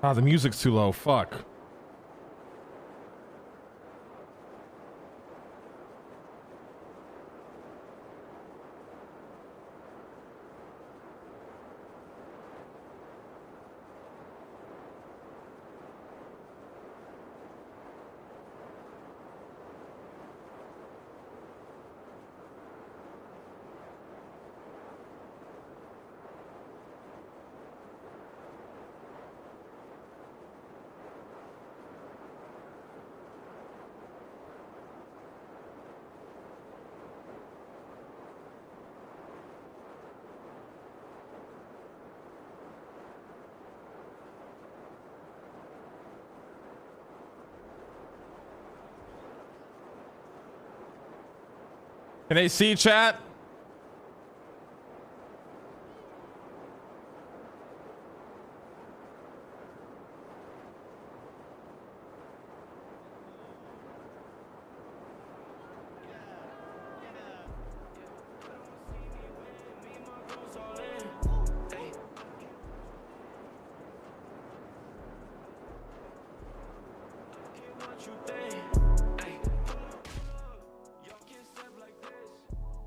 Ah, the music's too low. Fuck. Can they see chat?